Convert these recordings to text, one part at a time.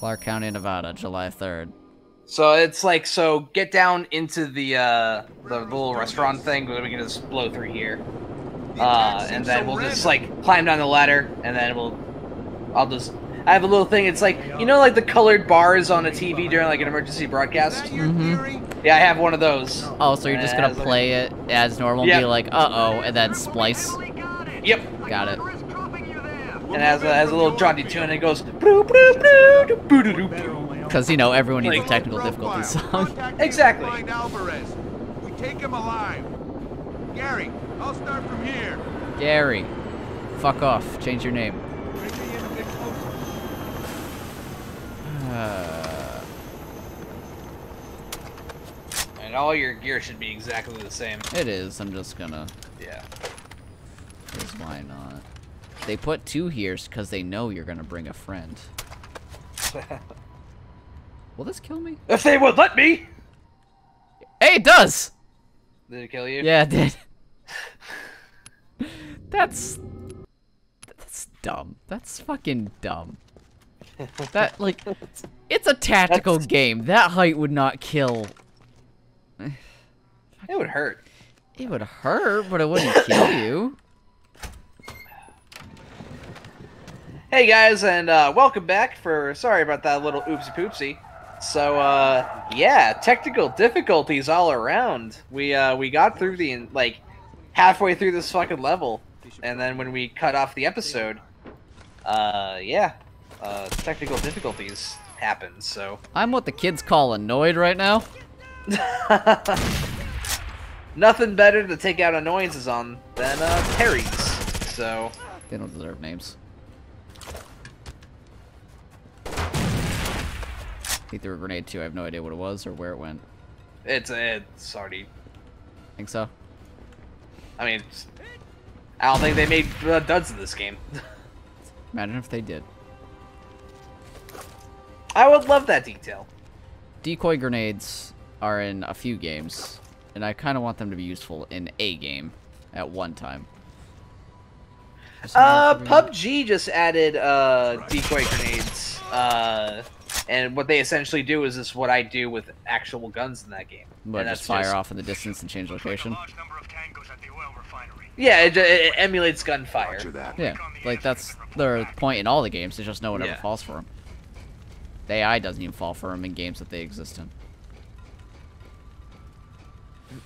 Clark County, Nevada, July 3rd. So it's like, so get down into the little restaurant thing, we can just blow through here. And then we'll just like climb down the ladder, and then we'll, I'll just, I have a little thing, it's like, you know, like the colored bars on a TV during like an emergency broadcast? Mm-hmm. Yeah, I have one of those. Oh, so you're just gonna play it as normal, yep. Be like, uh-oh, and then splice. Yep. Got it. And as a little jaunty tune, and it goes, because, you know, everyone needs a technical difficulty song. Exactly. Alvarez. We take him alive. Gary, I'll start from here. Gary, fuck off. Change your name. And all your gear should be exactly the same. It is. I'm just gonna. Yeah. Because why not? They put two here because they know you're gonna bring a friend. Will this kill me? If they would let me! Hey, it does! Did it kill you? Yeah, it did. That's dumb. That's fucking dumb. That, like, it's a tactical game. That height would not kill. It would hurt. It would hurt, but it wouldn't kill you. Hey, guys, and welcome back for... Sorry about that little oopsie-poopsie. So, yeah, technical difficulties all around. We got through the, like, halfway through this fucking level. And then when we cut off the episode, yeah, technical difficulties happened, so. I'm what the kids call annoyed right now. Nothing better to take out annoyances on than, parries, so. They don't deserve names. He threw a grenade too. I have no idea what it was or where it went. It's already. Think so? I mean, I don't think they made duds in this game. Imagine if they did. I would love that detail. Decoy grenades are in a few games, and I kind of want them to be useful in a game at one time. PUBG just added decoy grenades. And what they essentially do is this: what I do with actual guns in that game. But just fire off in the distance and change location. Yeah, it emulates gunfire. Yeah, like that's their point in all the games. It's just no one ever falls for them. The AI doesn't even fall for them in games that they exist in.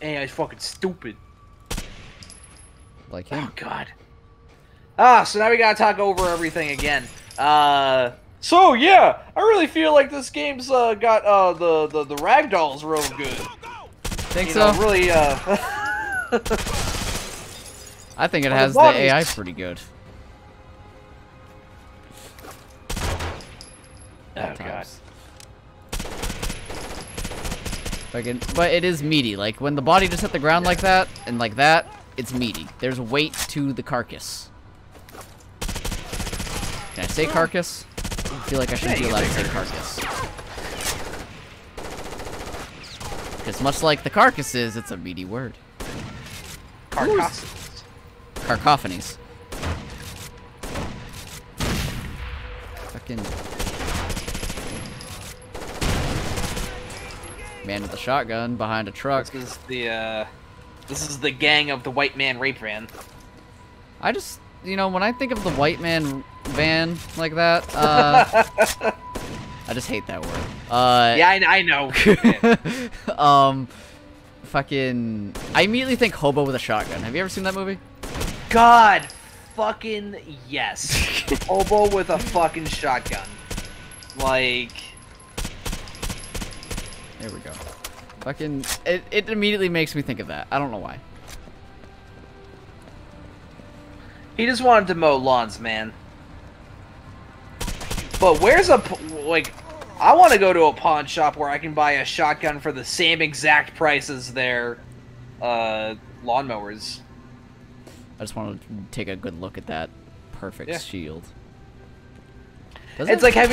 AI's fucking stupid. Like him. Oh god. Ah, so now we gotta talk over everything again. So yeah, I really feel like this game's got the ragdolls real good. Think so? Really. I think it has the AI pretty good. Oh god. But it is meaty. Like when the body just hit the ground like that and like that, it's meaty. There's weight to the carcass. Can I say carcass? I feel like I should be allowed to say carcass. Because much like the carcasses, it's a meaty word. Carcasses. Carcophonies. Fucking... Man with a shotgun behind a truck. This is the gang of the white man rape van. I just... You know, when I think of the white man van like that, I just hate that word. Yeah, I know. Fucking... I immediately think hobo with a shotgun. Have you ever seen that movie? God fucking yes. Hobo with a fucking shotgun. Like... There we go. Fucking... It immediately makes me think of that. I don't know why. He just wanted to mow lawns, man. But where's a... Like, I want to go to a pawn shop where I can buy a shotgun for the same exact price as their lawnmowers. I just want to take a good look at that perfect shield. It's like, have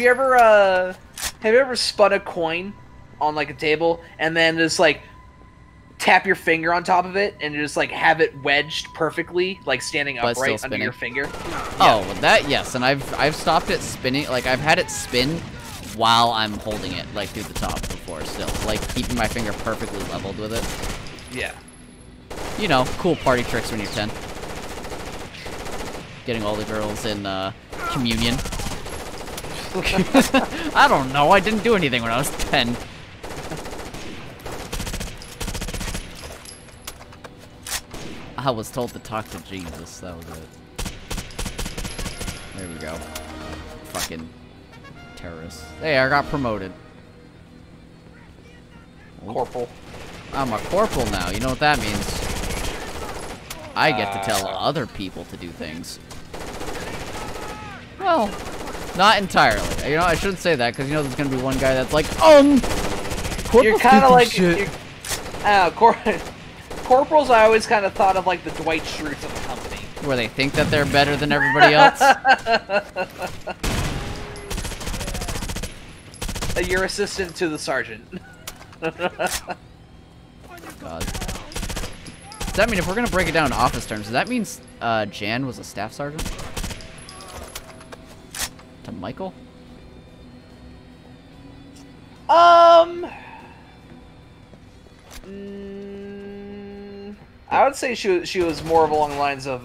you ever spun a coin on, like, a table and then just, like, tap your finger on top of it and just like have it wedged perfectly, like standing upright under your finger. Oh, yeah. That yes, and I've stopped it spinning. Like I've had it spin while I'm holding it, like through the top before, still like keeping my finger perfectly leveled with it. Yeah. You know, cool party tricks when you're 10. Getting all the girls in communion. I don't know. I didn't do anything when I was 10. I was told to talk to Jesus. That was it. There we go. Fucking terrorists. Hey, I got promoted. Corporal. I'm a corporal now. You know what that means? I get to tell other people to do things. Well, not entirely. You know, I shouldn't say that because you know there's gonna be one guy that's like, you're kind of like, corporals. I always kind of thought of like the Dwight Schrutes of the company, where they think that they're better than everybody else. You're assistant to the sergeant. God. Does that mean if we're gonna break it down in office terms, does that mean Jan was a staff sergeant? To Michael? I would say she was more of along the lines of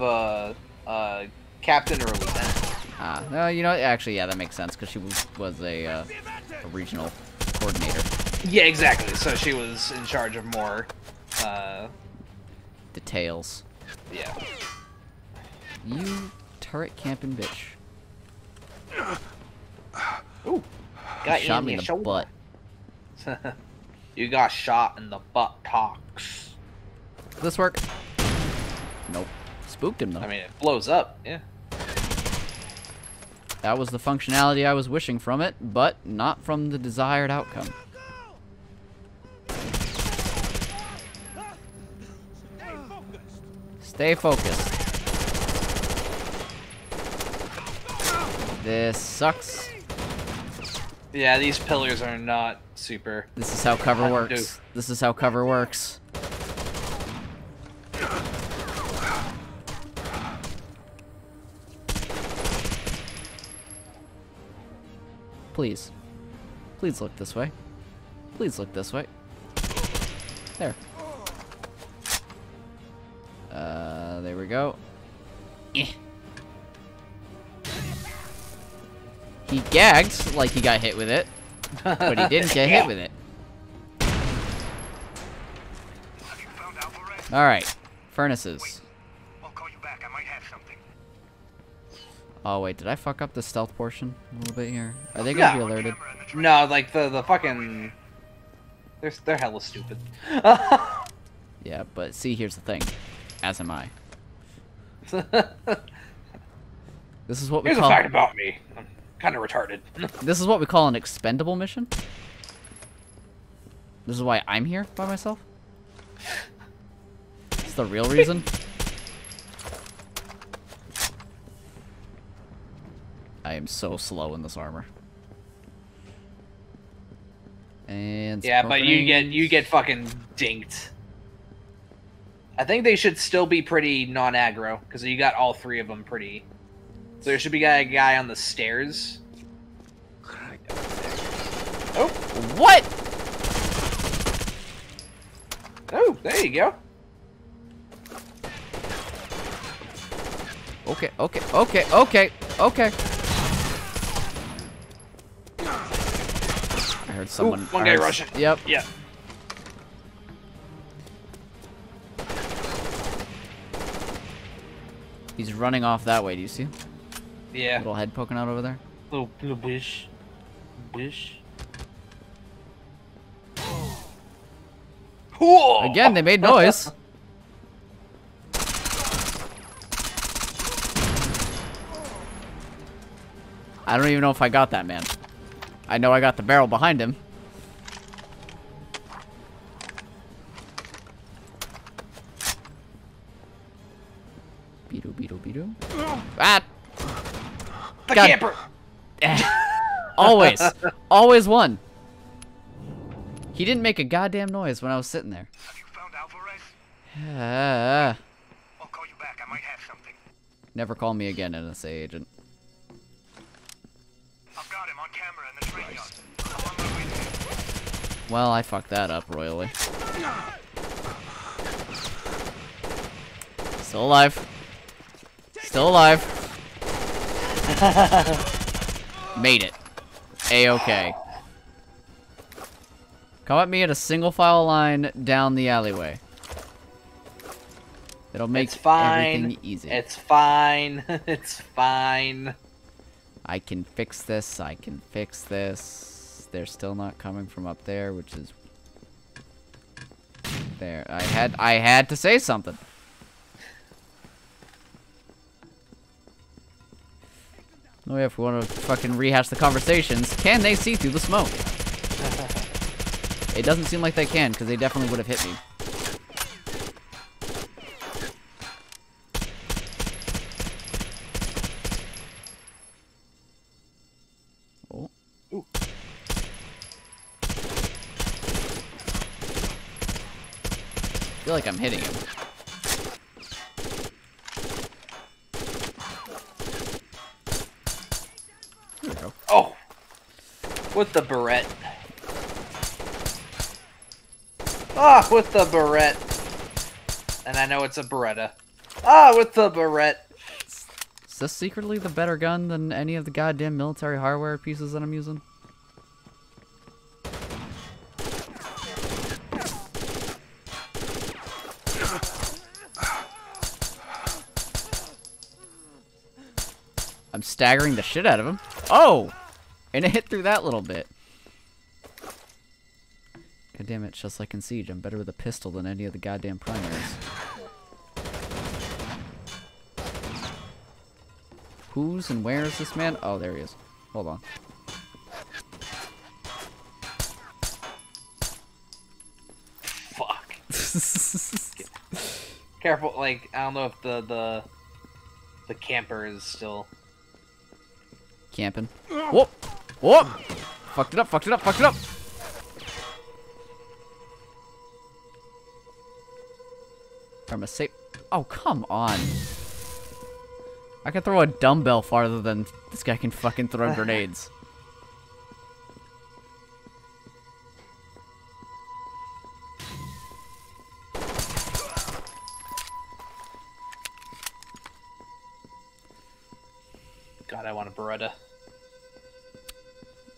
captain or lieutenant. Ah, no, you know, actually, yeah, that makes sense because she was a regional coordinator. Yeah, exactly. So she was in charge of more details. Yeah. You turret camping bitch. Ooh, got shot me in the butt. You got shot in the butt, Cox. Does this work? Nope. Spooked him though. I mean, it blows up. Yeah. That was the functionality I was wishing from it, but not from the desired outcome. Stay focused. This sucks. Yeah, these pillars are not super. This is how cover works. This is how cover works. Please. Please look this way. Please look this way. There. There we go. Eh. He gagged like he got hit with it, but he didn't get hit with it. All right, furnaces. Wait. I'll call you back. I might have something. Oh wait, did I fuck up the stealth portion a little bit here? Are they gonna be alerted? No, like the fucking. They're hella stupid. Yeah, but see, here's the thing. As am I. This is what we call. Here's a fact about me. I'm kind of retarded. This is what we call an expendable mission. This is why I'm here by myself. It's the real reason. I am so slow in this armor. And yeah, but you get fucking dinked. I think they should still be pretty non-aggro, because you got all three of them pretty... So there should be a guy on the stairs. Oh! What?! Oh, there you go. Okay, okay, okay, okay, okay. I heard someone... Ooh, one guy rushing. Yep. Yep. He's running off that way, do you see him? Yeah. Little head poking out over there. Little bush. Bush. Again, they made noise. I don't even know if I got that man. I know I got the barrel behind him. Ah! The camper! Always. Always one. He didn't make a goddamn noise when I was sitting there. I'll call you back. I might have something. Never call me again, NSA agent. I've got him on camera in the train yard. I'm on my way there. Well, I fucked that up royally. Still alive. Still alive. Made it. A-okay. Come at me at a single file line down the alleyway. It'll make everything easy. It's fine. It's fine. I can fix this. I can fix this. They're still not coming from up there, which is there. I had to say something. No way if we want to fucking rehash the conversations. Can they see through the smoke? It doesn't seem like they can, because they definitely would have hit me. Oh. Ooh. I feel like I'm hitting him. Oh! With the Beretta. Ah, with the Beretta. And I know it's a Beretta. Ah, with the Beretta. Is this secretly the better gun than any of the goddamn military hardware pieces that I'm using? I'm staggering the shit out of him. Oh! And it hit through that little bit. God damn it, just like in Siege, I'm better with a pistol than any of the goddamn primaries. Who's and where is this man? Oh, there he is. Hold on. Fuck. Careful, like, I don't know if the camper is still... camping. Whoop! Whoop! Fucked it up, fucked it up, fucked it up! I'm a safe. Oh, come on. I can throw a dumbbell farther than this guy can fucking throw grenades. God, I want a Beretta.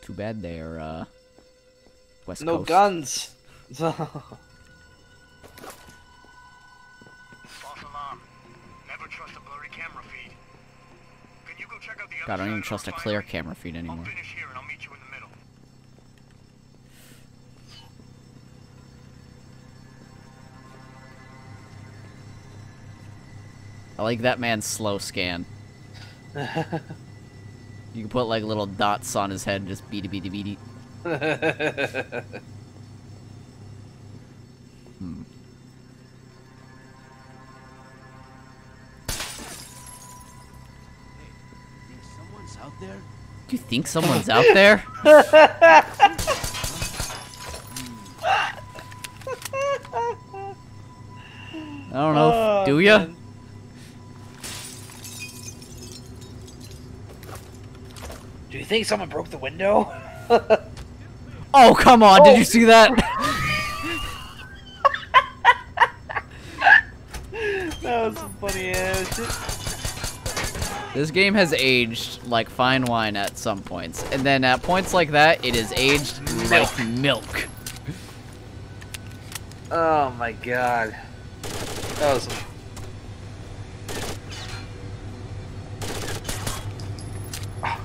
Too bad they're, West Coast. No guns! God, I don't even trust a clear camera feed anymore. I like that man's slow scan. You can put like little dots on his head and just beady beady beady. Hmm. There? Do you think someone's out there? I don't know. Oh, do ya? Man. Do you think someone broke the window? Oh, come on! Oh. Did you see that? That was some funny ass shit. This game has aged like fine wine at some points, and then at points like that, it is aged like milk. Oh my god. That was... oh.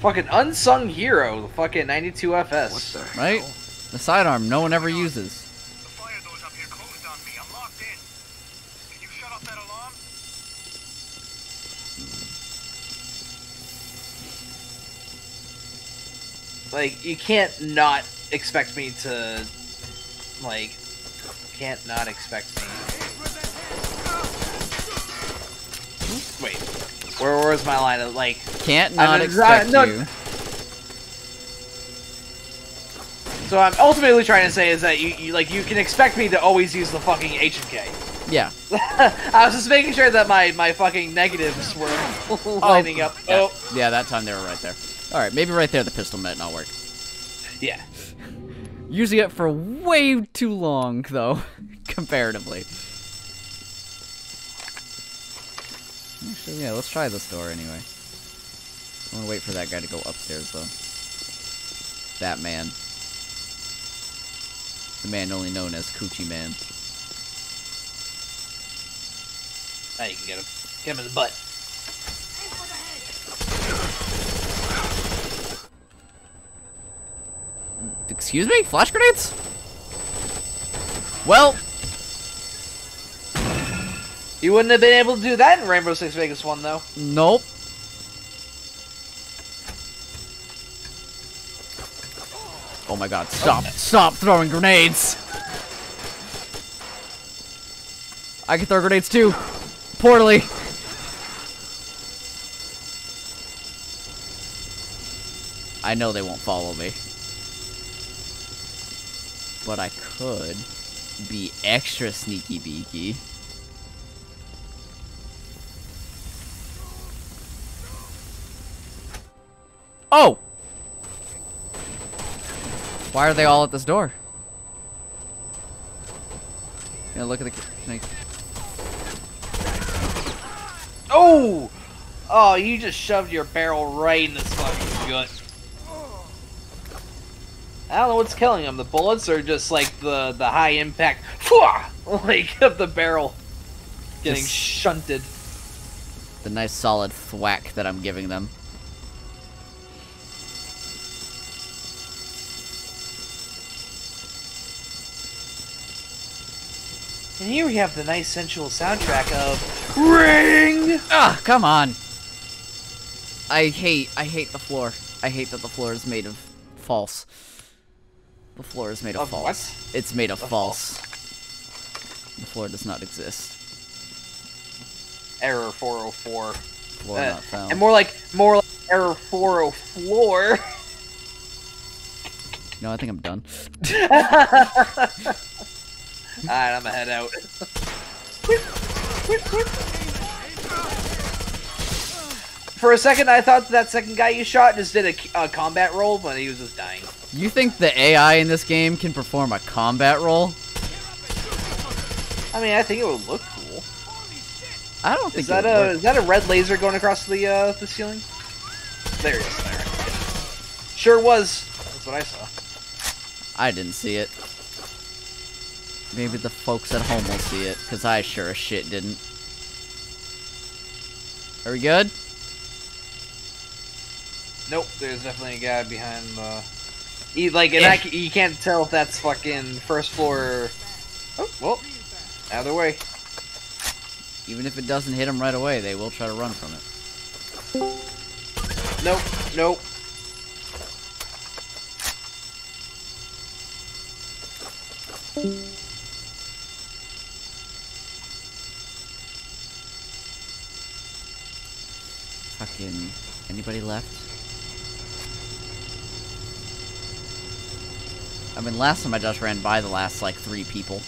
Fucking unsung hero, the fucking 92 FS. What the right? Hell? The sidearm no one ever uses. The fire doors up here closed on me. I'm locked in. Can you shut off that alarm? Like, you can't not expect me to, like, you can't not expect me. Wait, where was my line of, like... Can't not expect you. So I'm ultimately trying to say is that you can expect me to always use the fucking H&K. Yeah. I was just making sure that my fucking negatives were lining up. Yeah. Oh. Yeah, that time they were right there. All right, maybe right there the pistol might not work. Yeah. Using it for way too long, though, comparatively. Actually, yeah, let's try this door anyway. I'm gonna wait for that guy to go upstairs, though. That man. The man only known as Coochie Man. Now you can get him. Get him in the butt. Excuse me? Flash grenades? Well. You wouldn't have been able to do that in Rainbow Six Vegas 1, though. Nope. Oh my god, stop. Okay. Stop throwing grenades! I can throw grenades too! Poorly! I know they won't follow me. But I could be extra sneaky beaky. Oh! Why are they all at this door? Yeah, look at the snake. Oh! Oh, you just shoved your barrel right in this fucking gut. I don't know what's killing him. The bullets are just like the high impact, like of the barrel getting just shunted. The nice solid thwack that I'm giving them. And here we have the nice sensual soundtrack of Ring. Ah, come on. I hate the floor. I hate that the floor is made of false. The floor is made of false. What? It's made of false. The floor does not exist. Error 404. Floor not found. And more like error 404. No, I think I'm done. Alright, I'm gonna head out. For a second, I thought that second guy you shot just did a combat roll, but he was just dying. You think the AI in this game can perform a combat roll? I mean, I think it would look cool. I don't think is that a red laser going across the ceiling? There it is. There. Sure was. That's what I saw. I didn't see it. Maybe the folks at home will see it, because I sure as shit didn't. Are we good? Nope, there's definitely a guy behind the... you can't tell if that's fucking first floor... Oh, well, out of the way. Even if it doesn't hit them right away, they will try to run from it. Nope, nope. Fucking... Anybody left? I mean, last time I just ran by the last, like, 3 people.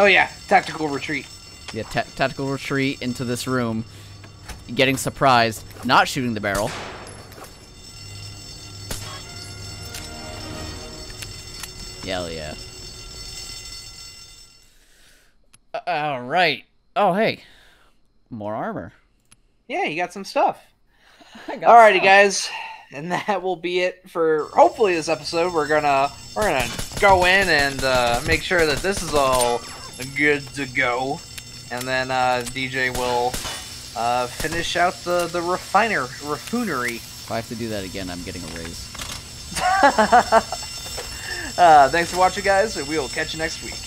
Oh, yeah. Tactical retreat. Yeah, tactical retreat into this room. Getting surprised. Not shooting the barrel. Hell yeah. Alright. Oh, hey. More armor. Yeah, you got some stuff. Alrighty, guys. And that will be it for hopefully this episode. We're gonna go in and make sure that this is all good to go, and then DJ will finish out the refinery. If I have to do that again, I'm getting a raise. Thanks for watching, guys, and we will catch you next week.